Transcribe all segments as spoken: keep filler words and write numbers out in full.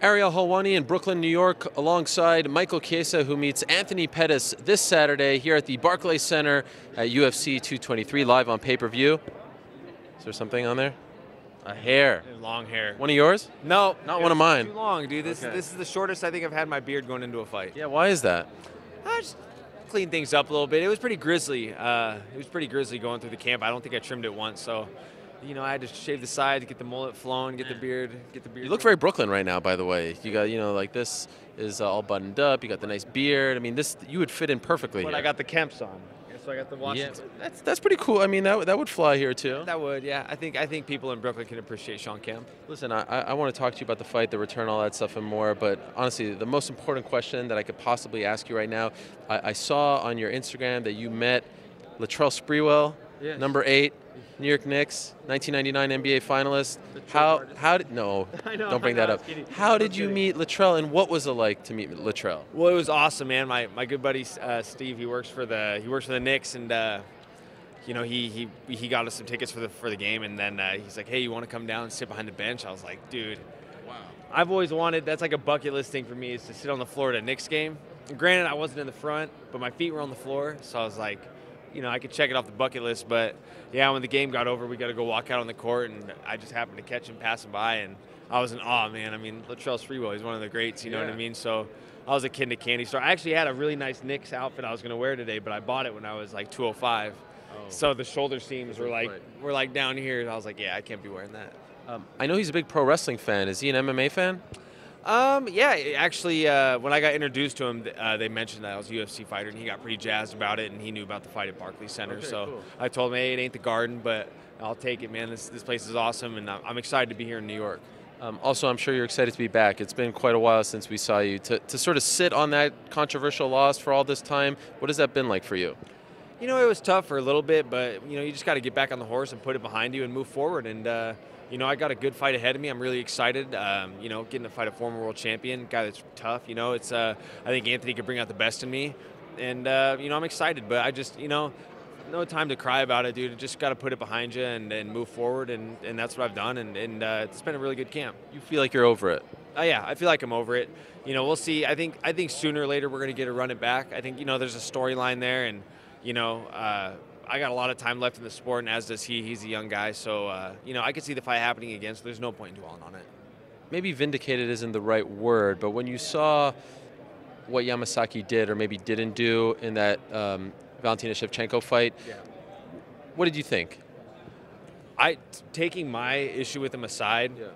Ariel Hawani in Brooklyn, New York, alongside Michael Chiesa, who meets Anthony Pettis this Saturday here at the Barclays Center at U F C two twenty-three, live on pay-per-view. Is there something on there? A hair. Long hair. One of yours? No. Not one of mine. Too long, dude. This, okay. This is the shortest I think I've had my beard going into a fight. Yeah, why is that? I just cleaned things up a little bit. It was pretty grisly. Uh, it was pretty grisly going through the camp. I don't think I trimmed it once, so... You know, I had to shave the sides, get the mullet flowing, get the beard, get the beard. You look very Brooklyn right now, by the way. You got, you know, like this is all buttoned up. You got the nice beard. I mean, this you would fit in perfectly. But here. I got the Kemps on, so I got the Washington. Yeah, that's that's pretty cool. I mean, that that would fly here too. That would, yeah. I think I think people in Brooklyn can appreciate Sean Kemp. Listen, I I want to talk to you about the fight, the return, all that stuff, and more. But honestly, the most important question that I could possibly ask you right now, I, I saw on your Instagram that you met Latrell Sprewell, yes. number eight. New York Knicks, nineteen ninety-nine N B A finalist. How how did no? know, don't bring know, that up. Kidding. How did you meet Latrell, and what was it like to meet Latrell? Well, it was awesome, man. My my good buddy uh, Steve, he works for the he works for the Knicks, and uh, you know he he he got us some tickets for the for the game, and then uh, he's like, hey, you want to come down and sit behind the bench? I was like, dude, wow. I've always wanted. That's like a bucket list thing for me, is to sit on the floor at a Knicks game. And granted, I wasn't in the front, but my feet were on the floor, so I was like, you know, I could check it off the bucket list. But yeah, when the game got over, we got to go walk out on the court, and I just happened to catch him passing by, and I was in awe, man. I mean, Latrell Sprewell, he's one of the greats, you know yeah. what I mean? So I was a kid in a candy store. I actually had a really nice Knicks outfit I was going to wear today, but I bought it when I was like two oh five. Oh. So the shoulder seams were like, were like down here, and I was like, yeah, I can't be wearing that. Um, I know he's a big pro wrestling fan. Is he an M M A fan? Um, yeah, actually, uh, when I got introduced to him, uh, they mentioned that I was a U F C fighter, and he got pretty jazzed about it, and he knew about the fight at Barclays Center. Okay, so cool. I told him, hey, it ain't the Garden, but I'll take it, man. This, this place is awesome, and I'm excited to be here in New York. Um, also, I'm sure you're excited to be back. It's been quite a while since we saw you. To, to sort of sit on that controversial loss for all this time, what has that been like for you? You know, it was tough for a little bit, but, you know, you just got to get back on the horse and put it behind you and move forward, and, uh, you know, I got a good fight ahead of me. I'm really excited, um, you know, getting to fight a former world champion, guy that's tough. You know, it's uh, I think Anthony could bring out the best in me. And, uh, you know, I'm excited, but I just, you know, no time to cry about it, dude. Just got to put it behind you and, and move forward, and, and that's what I've done, and, and uh, it's been a really good camp. You feel like you're over it? Uh, yeah, I feel like I'm over it. You know, we'll see. I think, I think sooner or later we're going to get to run it back. I think, you know, there's a storyline there, and, you know, uh, I got a lot of time left in the sport, and as does he. He's a young guy, so uh, you know, I could see the fight happening again. So there's no point in dwelling on it. Maybe vindicated isn't the right word, but when you saw what Yamasaki did, or maybe didn't do, in that um, Valentina Shevchenko fight, yeah. what did you think? I taking my issue with him aside. Yeah.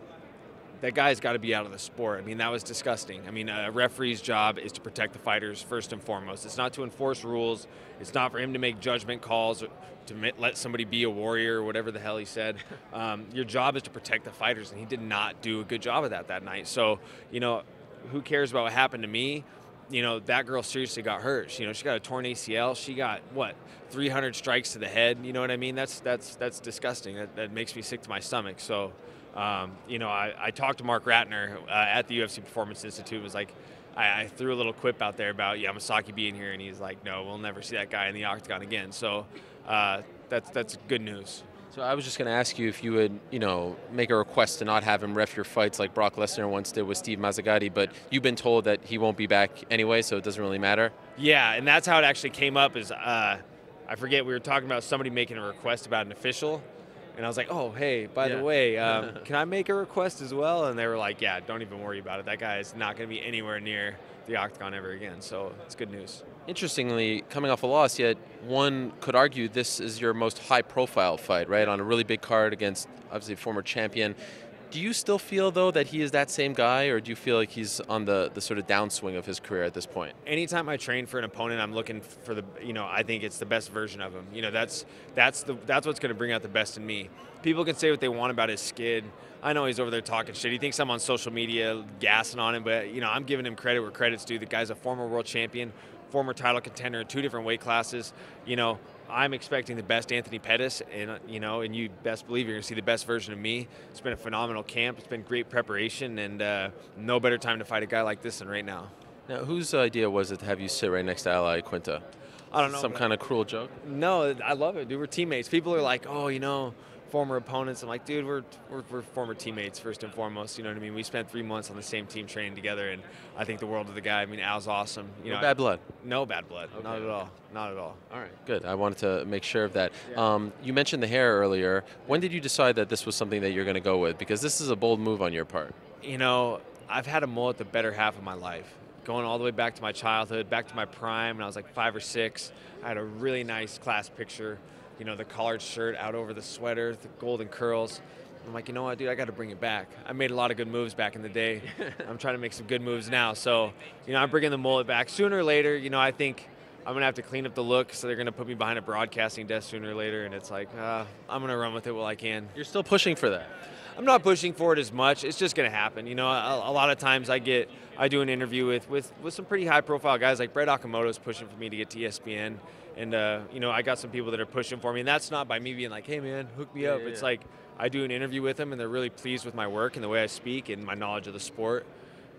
That guy's got to be out of the sport. I mean, that was disgusting. I mean, a referee's job is to protect the fighters first and foremost. It's not to enforce rules. It's not for him to make judgment calls, or to let somebody be a warrior, or whatever the hell he said. Um, your job is to protect the fighters, and he did not do a good job of that that night. So, you know, who cares about what happened to me? You know, that girl seriously got hurt. You know, she got a torn A C L. She got, what, three hundred strikes to the head? You know what I mean? That's, that's, that's disgusting. That, that makes me sick to my stomach. So... Um, you know, I, I talked to Mark Ratner uh, at the U F C Performance Institute. It was like, I, I threw a little quip out there about Yamasaki being here, and he's like, no, we'll never see that guy in the octagon again. So uh, that's that's good news. So I was just going to ask you if you would, you know, make a request to not have him ref your fights like Brock Lesnar once did with Steve Mazzagatti, but you've been told that he won't be back anyway, so it doesn't really matter. Yeah, and that's how it actually came up. Is uh, I forget, we were talking about somebody making a request about an official. And I was like, oh, hey, by yeah. the way, um, can I make a request as well? And they were like, yeah, don't even worry about it. That guy is not going to be anywhere near the octagon ever again. So it's good news. Interestingly, coming off a loss, yet one could argue this is your most high-profile fight, right, on a really big card against, obviously, a former champion. Do you still feel, though, that he is that same guy, or do you feel like he's on the, the sort of downswing of his career at this point? Anytime I train for an opponent, I'm looking for the, you know, I think it's the best version of him. You know, that's, that's, the, that's what's going to bring out the best in me. People can say what they want about his skid. I know he's over there talking shit. He thinks I'm on social media gassing on him, but, you know, I'm giving him credit where credit's due. The guy's a former world champion, former title contender in two different weight classes, you know. I'm expecting the best Anthony Pettis, and you know, and you best believe you're gonna see the best version of me. It's been a phenomenal camp. It's been great preparation, and uh, no better time to fight a guy like this than right now. Now, whose idea was it to have you sit right next to Ally Quinta? I don't know. Some kind of cruel joke? No, I love it, dude. We're teammates. People are like, oh, you know, former opponents. I'm like, dude, we're, we're we're former teammates first and foremost. You know what I mean? We spent three months on the same team training together, and I think the world of the guy. I mean, Al's awesome. You no know, bad blood. I, no bad blood. Okay. Not at all. Not at all. All right. Good. I wanted to make sure of that. Yeah. Um, you mentioned the hair earlier. When did you decide that this was something that you're going to go with? Because this is a bold move on your part. You know, I've had a mullet the better half of my life, going all the way back to my childhood, back to my prime when I was like five or six. I had a really nice class picture, you know, the collared shirt out over the sweater, the golden curls. I'm like, you know what, dude, I got to bring it back. I made a lot of good moves back in the day. I'm trying to make some good moves now. So, you know, I'm bringing the mullet back. Sooner or later, you know, I think I'm going to have to clean up the look, so they're going to put me behind a broadcasting desk sooner or later, and it's like, uh, I'm going to run with it while I can. You're still pushing for that. I'm not pushing for it as much. It's just going to happen. You know, a, a lot of times I get, I do an interview with, with, with some pretty high-profile guys, like Brett Okamoto is pushing for me to get to E S P N. And, uh, you know, I got some people that are pushing for me. And that's not by me being like, hey, man, hook me yeah, up. Yeah, it's yeah. like I do an interview with them, and they're really pleased with my work and the way I speak and my knowledge of the sport.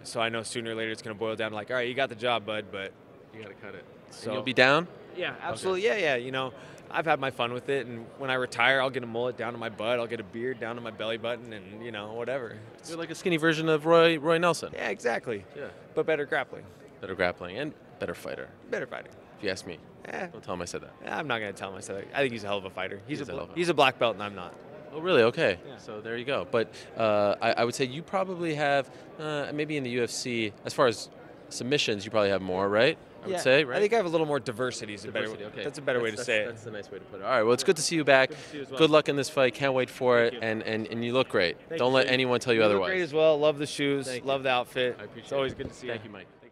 So I know sooner or later it's going to boil down to like, all right, you got the job, bud, but you got to cut it. So and you'll be down? Yeah, absolutely. Okay. Yeah, yeah. You know, I've had my fun with it, and when I retire, I'll get a mullet down to my butt. I'll get a beard down to my belly button, and you know, whatever. It's You're like a skinny version of Roy Roy Nelson. Yeah, exactly. Yeah, but better grappling. Better grappling and better fighter. Better fighter. If you ask me, eh. Don't tell him I said that. I'm not gonna tell him I said that. I think he's a hell of a fighter. He's, he's a, a hell of a he's a black belt, and I'm not. Oh, really? Okay. Yeah. So there you go. But uh, I, I would say you probably have uh, maybe in the U F C as far as submissions, you probably have more, right? I yeah. would say, right? I think I have a little more diversity. Is diversity, a better, okay. That's a better that's, way to that's, say it. That's a nice way to put it. All right, well, it's good to see you back. Good, you well. good luck in this fight. Can't wait for Thank it. And, and and you look great. Thank Don't you, let anyone tell you, you otherwise. You look great as well. Love the shoes. Thank Love you. the outfit. I appreciate it. It's always it. good to see Thank you. Thank you, Mike.